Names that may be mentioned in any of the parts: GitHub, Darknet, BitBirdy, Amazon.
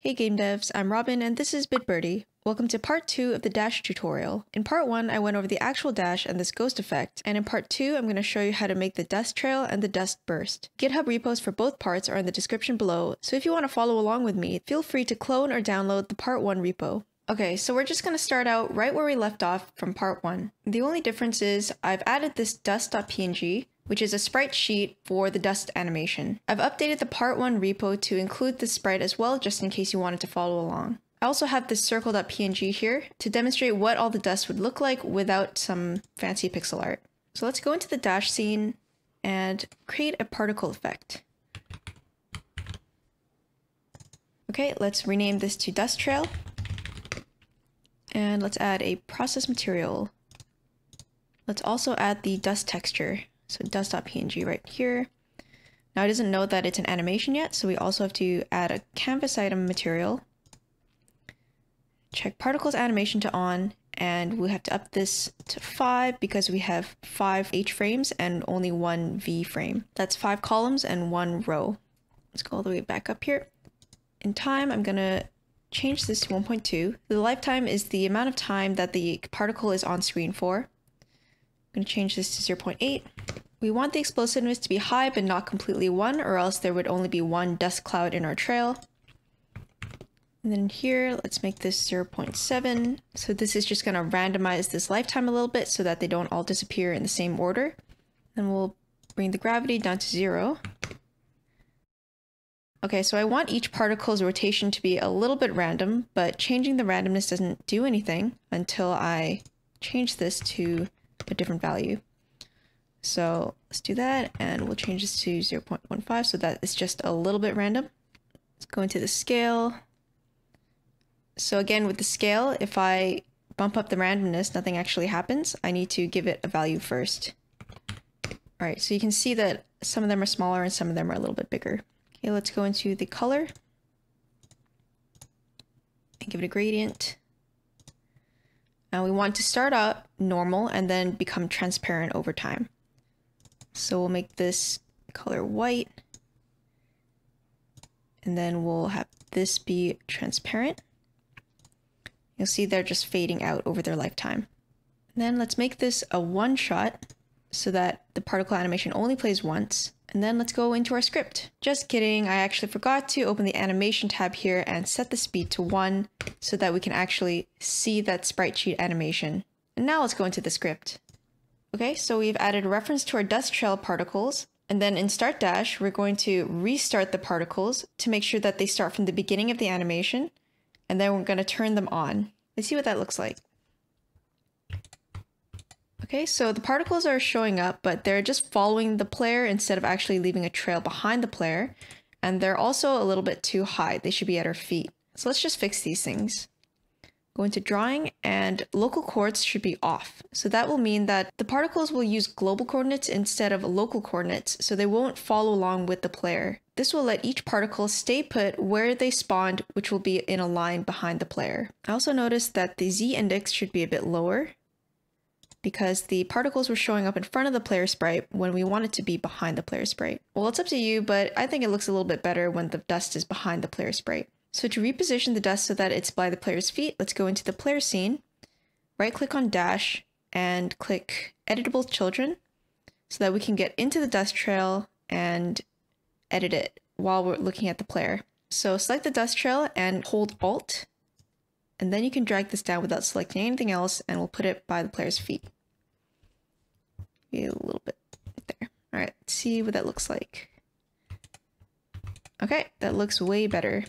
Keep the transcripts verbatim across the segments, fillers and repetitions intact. Hey game devs, I'm Robin and this is BitBirdy. Welcome to part two of the dash tutorial. In part one, I went over the actual dash and this ghost effect, and in part two, I'm going to show you how to make the dust trail and the dust burst. GitHub repos for both parts are in the description below, so if you want to follow along with me, feel free to clone or download the part one repo. Okay, so we're just going to start out right where we left off from part one. The only difference is I've added this dust.png, which is a sprite sheet for the dust animation. I've updated the part one repo to include this sprite as well, just in case you wanted to follow along. I also have this circle.png here to demonstrate what all the dust would look like without some fancy pixel art. So let's go into the dash scene and create a particle effect. Okay, let's rename this to dust trail. And let's add a process material. Let's also add the dust texture. So dust.png right here. Now it doesn't know that it's an animation yet, so we also have to add a canvas item material. Check particles animation to on, and we have to up this to five because we have five H frames and only one V frame. That's five columns and one row. Let's go all the way back up here. In time, I'm gonna change this to one point two. The lifetime is the amount of time that the particle is on screen for. I'm going to change this to zero point eight. We want the explosiveness to be high but not completely one, or else there would only be one dust cloud in our trail. And then here, let's make this zero point seven. So this is just going to randomize this lifetime a little bit so that they don't all disappear in the same order. Then we'll bring the gravity down to zero. Okay, so I want each particle's rotation to be a little bit random, but changing the randomness doesn't do anything until I change this to a different value. So let's do that, and we'll change this to zero point one five so that it's just a little bit random. Let's go into the scale. So again, with the scale, if I bump up the randomness, nothing actually happens. I need to give it a value first. All right, so you can see that some of them are smaller and some of them are a little bit bigger. Okay, let's go into the color and give it a gradient. Now we want to start out normal and then become transparent over time. So we'll make this color white, and then we'll have this be transparent. You'll see they're just fading out over their lifetime. And then let's make this a one shot so that the particle animation only plays once. And then let's go into our script. Just kidding, I actually forgot to open the animation tab here and set the speed to one so that we can actually see that sprite sheet animation. And now let's go into the script. Okay, so we've added a reference to our dust trail particles, and then in start dash, we're going to restart the particles to make sure that they start from the beginning of the animation, and then we're gonna turn them on. Let's see what that looks like. Okay, so the particles are showing up, but they're just following the player instead of actually leaving a trail behind the player. And they're also a little bit too high. They should be at our feet. So let's just fix these things. Go into drawing, and local coordinates should be off. So that will mean that the particles will use global coordinates instead of local coordinates, so they won't follow along with the player. This will let each particle stay put where they spawned, which will be in a line behind the player. I also noticed that the Z index should be a bit lower, because the particles were showing up in front of the player sprite when we want it to be behind the player sprite. Well, it's up to you, but I think it looks a little bit better when the dust is behind the player sprite. So to reposition the dust so that it's by the player's feet, let's go into the player scene, right-click on dash, and click editable children so that we can get into the dust trail and edit it while we're looking at the player. So select the dust trail and hold Alt, and then you can drag this down without selecting anything else, and we'll put it by the player's feet. A little bit there. All right, let's see what that looks like. Okay, that looks way better.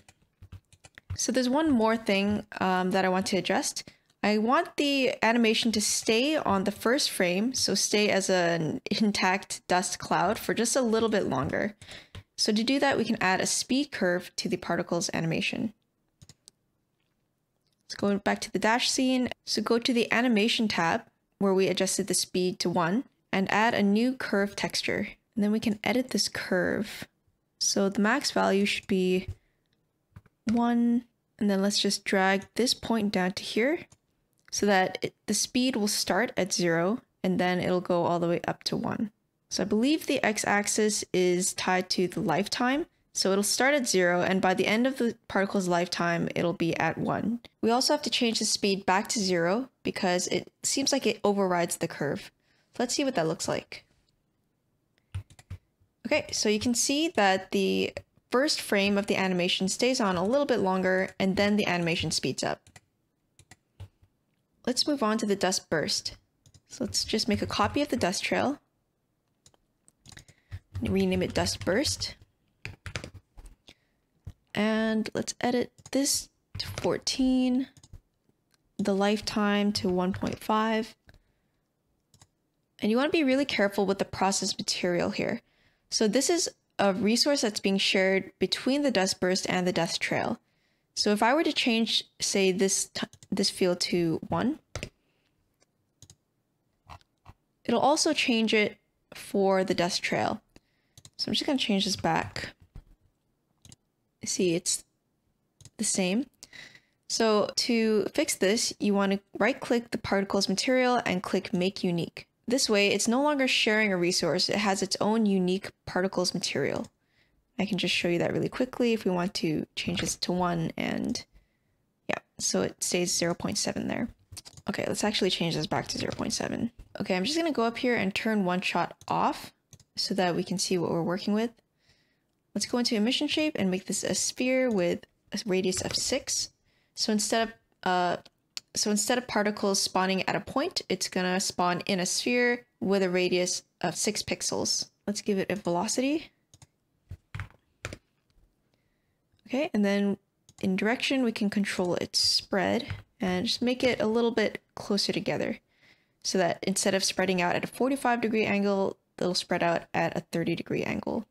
So there's one more thing um, that I want to adjust. I want the animation to stay on the first frame, so stay as an intact dust cloud for just a little bit longer. So to do that, we can add a speed curve to the particles animation. Let's go back to the dash scene. So go to the animation tab where we adjusted the speed to one and add a new curve texture. And then we can edit this curve. So the max value should be one. And then let's just drag this point down to here so that it, the speed will start at zero and then it'll go all the way up to one. So I believe the x-axis is tied to the lifetime. So it'll start at zero, and by the end of the particle's lifetime, it'll be at one. We also have to change the speed back to zero because it seems like it overrides the curve. Let's see what that looks like. Okay, so you can see that the first frame of the animation stays on a little bit longer, and then the animation speeds up. Let's move on to the dust burst. So let's just make a copy of the dust trail. Rename it dust burst. And let's edit this to fourteen, the lifetime to one point five. And you want to be really careful with the process material here. So this is a resource that's being shared between the dust burst and the dust trail. So if I were to change, say, this, this field to one, it'll also change it for the dust trail. So I'm just going to change this back. See, it's the same. So to fix this, you want to right-click the particle's material and click Make Unique. This way, it's no longer sharing a resource. It has its own unique particle's material. I can just show you that really quickly if we want to change this to one, and yeah, so it stays zero point seven there. Okay, let's actually change this back to zero point seven. Okay, I'm just gonna go up here and turn one shot off so that we can see what we're working with. Let's go into emission shape and make this a sphere with a radius of six. So instead of uh, so instead of particles spawning at a point, it's gonna spawn in a sphere with a radius of six pixels. Let's give it a velocity. Okay, and then in direction, we can control its spread and just make it a little bit closer together so that instead of spreading out at a forty-five degree angle, it'll spread out at a thirty degree angle.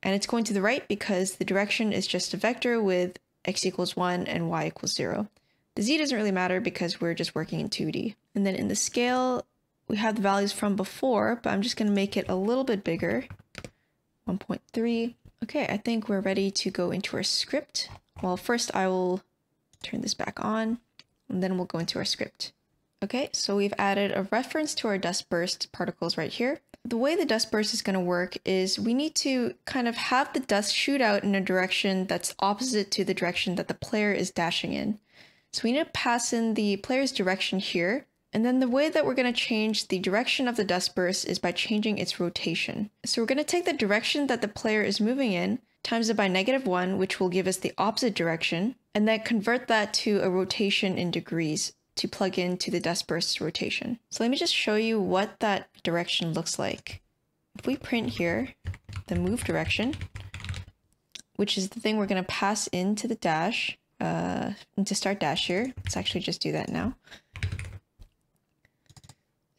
And it's going to the right because the direction is just a vector with x equals one and y equals zero. The z doesn't really matter because we're just working in two D. And then in the scale, we have the values from before, but I'm just going to make it a little bit bigger, one point three. Okay, I think we're ready to go into our script. Well, first I will turn this back on, and then we'll go into our script. Okay, so we've added a reference to our dust burst particles right here. The way the dust burst is going to work is we need to kind of have the dust shoot out in a direction that's opposite to the direction that the player is dashing in. So we need to pass in the player's direction here. And then the way that we're going to change the direction of the dust burst is by changing its rotation. So we're going to take the direction that the player is moving in, times it by negative one, which will give us the opposite direction, and then convert that to a rotation in degrees to plug into the dust burst's rotation. So let me just show you what that direction looks like. If we print here the move direction, which is the thing we're going to pass into the dash, uh, into start dash here. Let's actually just do that now.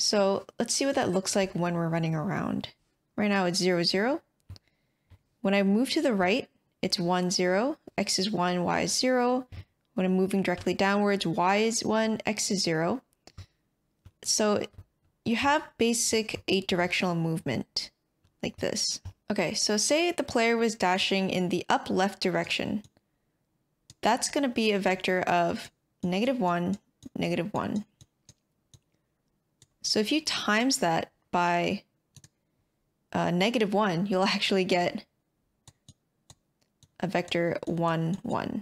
So let's see what that looks like when we're running around. Right now it's zero, zero. When I move to the right, it's one, zero. X is one, Y is zero. When I'm moving directly downwards, Y is one, X is zero. So you have basic eight directional movement like this. Okay, so say the player was dashing in the up left direction. That's gonna be a vector of negative one, negative one. So if you times that by uh, negative one, you'll actually get a vector one, one.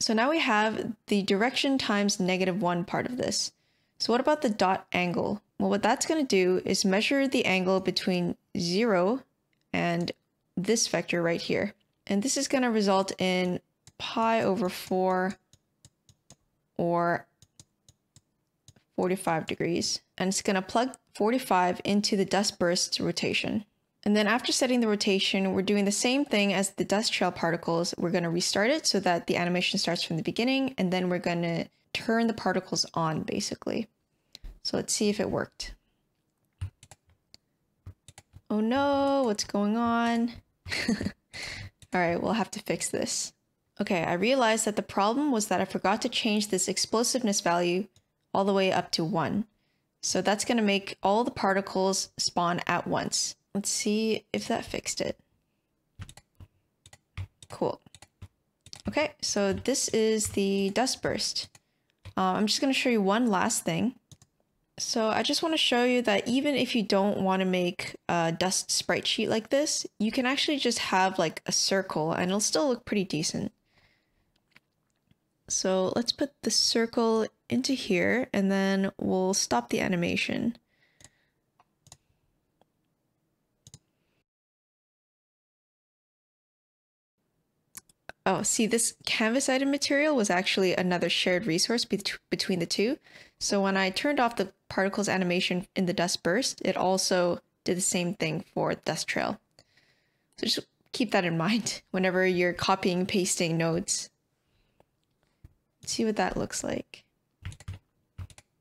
So now we have the direction times negative one part of this. So what about the dot angle? Well, what that's going to do is measure the angle between zero and this vector right here. And this is going to result in pi over four or forty-five degrees, and it's going to plug forty-five into the dust burst's rotation. And then after setting the rotation, we're doing the same thing as the dust trail particles. We're going to restart it so that the animation starts from the beginning, and then we're going to turn the particles on basically. So let's see if it worked. Oh no, what's going on? All right, we'll have to fix this. Okay, I realized that the problem was that I forgot to change this explosiveness value all the way up to one. So that's going to make all the particles spawn at once. Let's see if that fixed it. Cool. Okay, so this is the dust burst. Uh, I'm just going to show you one last thing. So I just want to show you that even if you don't want to make a dust sprite sheet like this, you can actually just have like a circle and it'll still look pretty decent. So let's put the circle into here and then we'll stop the animation. Oh, see, this canvas item material was actually another shared resource be between the two. So when I turned off the particles animation in the dust burst, it also did the same thing for dust trail. So just keep that in mind whenever you're copying and pasting nodes. Let's see what that looks like.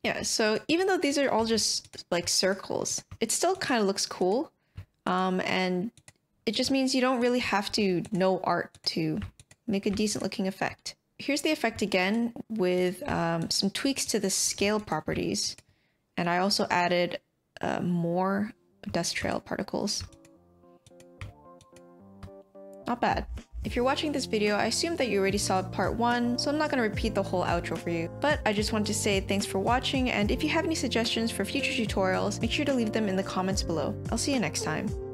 Yeah, so even though these are all just like circles, it still kind of looks cool. Um, and it just means you don't really have to know art to make a decent looking effect. Here's the effect again with um, some tweaks to the scale properties. And I also added uh, more dust trail particles. Not bad. If you're watching this video, I assume that you already saw part one, so I'm not going to repeat the whole outro for you. But I just wanted to say thanks for watching, and if you have any suggestions for future tutorials, make sure to leave them in the comments below. I'll see you next time.